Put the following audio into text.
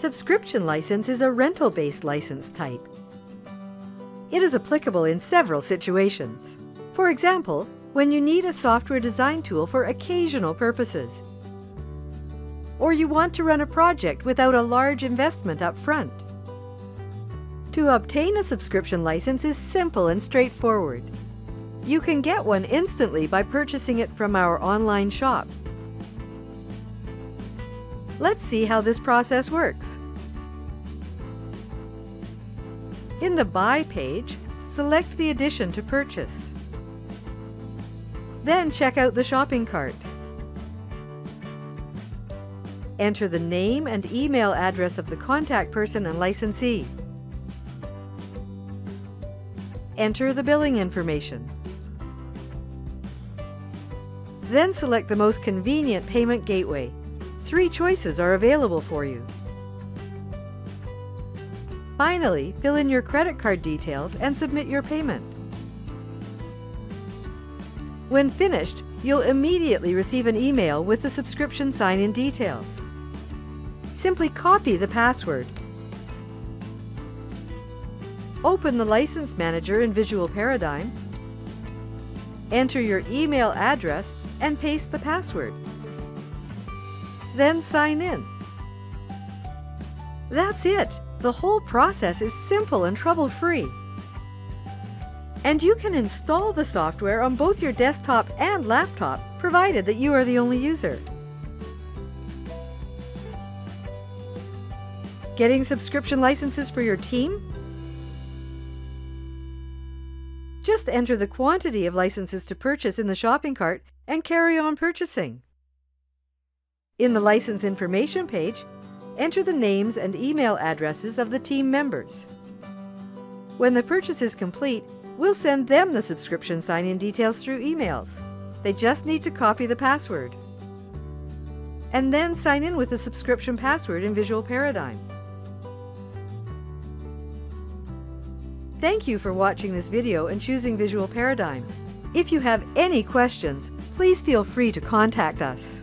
Subscription license is a rental-based license type. It is applicable in several situations. For example, when you need a software design tool for occasional purposes, or you want to run a project without a large investment up front. To obtain a subscription license is simple and straightforward. You can get one instantly by purchasing it from our online shop. Let's see how this process works. In the Buy page, select the edition to purchase. Then check out the shopping cart. Enter the name and email address of the contact person and licensee. Enter the billing information. Then select the most convenient payment gateway. 3 choices are available for you. Finally, fill in your credit card details and submit your payment. When finished, you'll immediately receive an email with the subscription sign-in details. Simply copy the password. Open the License Manager in Visual Paradigm. Enter your email address and paste the password. Then sign in. That's it! The whole process is simple and trouble-free. And you can install the software on both your desktop and laptop, provided that you are the only user. Getting subscription licenses for your team? Just enter the quantity of licenses to purchase in the shopping cart and carry on purchasing. In the License Information page, enter the names and email addresses of the team members. When the purchase is complete, we'll send them the subscription sign-in details through emails. They just need to copy the password. And then sign in with the subscription password in Visual Paradigm. Thank you for watching this video and choosing Visual Paradigm. If you have any questions, please feel free to contact us.